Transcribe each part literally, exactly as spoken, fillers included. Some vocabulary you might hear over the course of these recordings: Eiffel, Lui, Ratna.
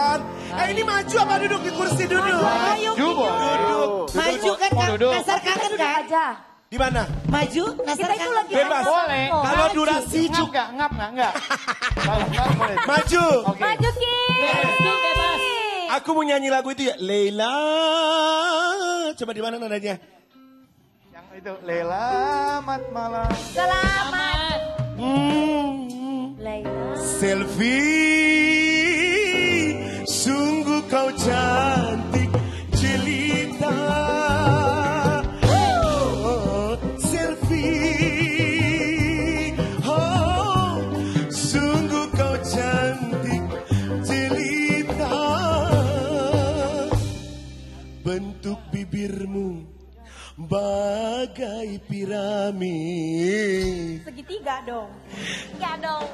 Eh, ini maju apa duduk di kursi duduk? Maju, duduk. Duduk. Maju kan Nasar kangen kan? Aja. Di mana? Maju, Nasar kangen lagi. Bebas. Boleh. Kalau durasi juga ngap enggak? Enggak. Maju. Maju Ki. Bebas. Aku mau nyanyi lagu itu ya, Leila. Coba di mana nadanya? Yang itu, Selamat malam. Selamat. Leila. Selfie, sungguh kau cantik jelita. Oh, selfie, oh, sungguh kau cantik jelita. Bentuk bibirmu bagai piramid. Segitiga dong. Segitiga dong.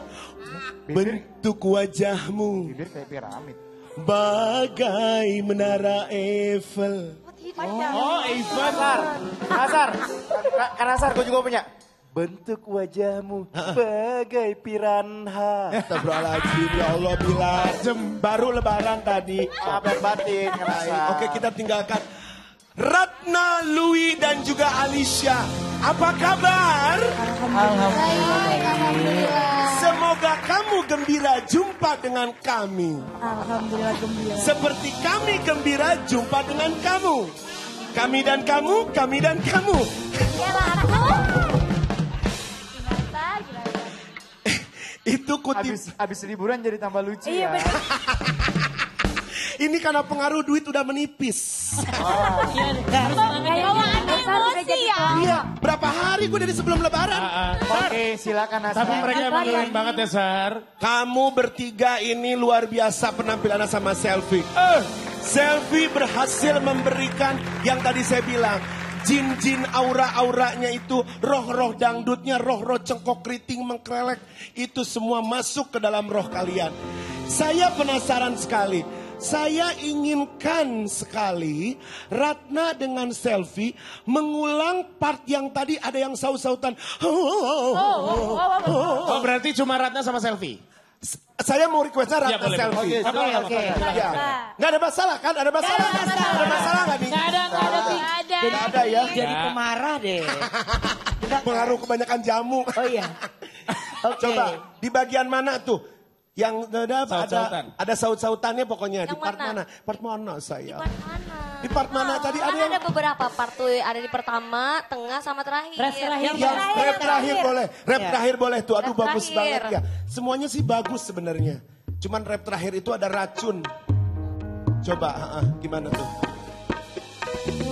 Bentuk wajahmu bibir kayak piramid. Bagai menara Eiffel. Oh, Eiffel. Nasar. Kan Nasar gue juga punya. Bentuk wajahmu bagai piranha. Astagfirullahaladzim, ya Allah bilang. Baru lebaran tadi. Kabar batin. Oke, kita tinggalkan Ratna, Lui dan juga Alicia. Apa kabar? Alhamdulillah. Semoga kamu gembira jumpa dengan kami. Alhamdulillah gembira. Seperti kami gembira jumpa dengan kamu. Kami dan kamu, kami dan kamu. Itu kutip. Abis, abis liburan jadi tambah lucu ya. Iya betul. Ini karena pengaruh duit udah menipis. Oh. Iya, berapa hari gue dari sebelum lebaran. Oke, silakan Nasar. Tapi mereka emang banget ya, Sar. Kamu bertiga ini luar biasa penampilannya sama selfie. Uh, selfie berhasil memberikan yang tadi saya bilang. Jin-jin aura-auranya itu, roh-roh dangdutnya, roh-roh cengkok keriting mengkrelek. Itu semua masuk ke dalam roh kalian. Saya penasaran sekali. Saya inginkan sekali Ratna dengan selfie mengulang part yang tadi ada yang saut-sautan. Oh, oh, oh, oh, oh. Oh, berarti cuma Ratna sama selfie? S saya mau requestnya Ratna ya, boleh, selfie. Oke, okay, oke. Okay, okay. Ya. Nggak ada masalah kan? Ada masalah nggak? Ada masalah nggak? Nggak ada, nggak ada. Nggak ada ya? Jadi pemarah deh. Pengaruh kebanyakan jamu. Oh iya. Okay. Coba, di bagian mana tuh? Yang ada saut-sautan. Ada saut-sautannya pokoknya. Yang di part mana? mana? Part mana saya? Di part mana? Di part mana oh, tadi ada? Yang... Ada beberapa part tuh, ada di pertama, tengah sama terakhir. Rap terakhir, yang terakhir, yang terakhir, terakhir boleh. Rap ya. Terakhir boleh tuh. Aduh rap bagus terakhir. Banget ya. Semuanya sih bagus sebenarnya. Cuman rap terakhir itu ada racun. Coba uh, uh, gimana tuh?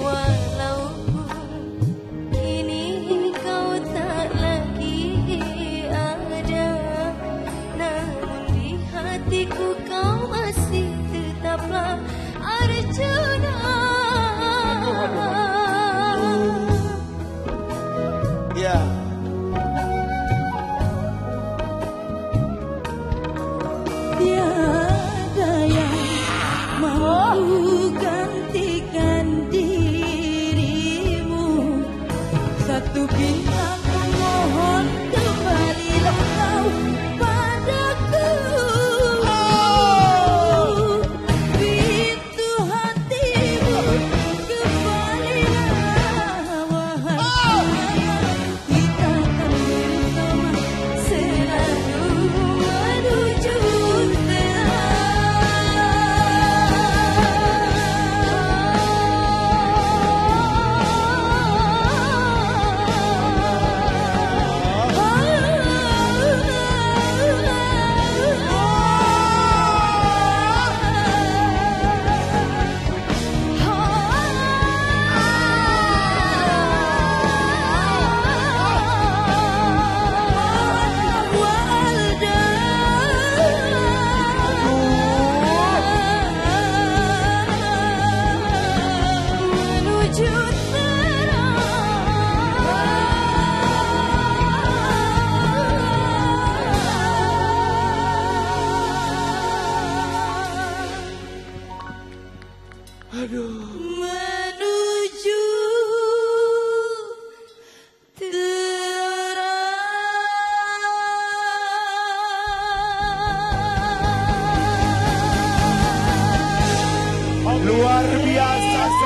Walau ini kau tak lagi ada. Hatiku kau masih tetaplah Arjuna. Ya. Tiada yang mau gantikan dirimu. Satu bintang memohon kembalilah kau. luar biasa.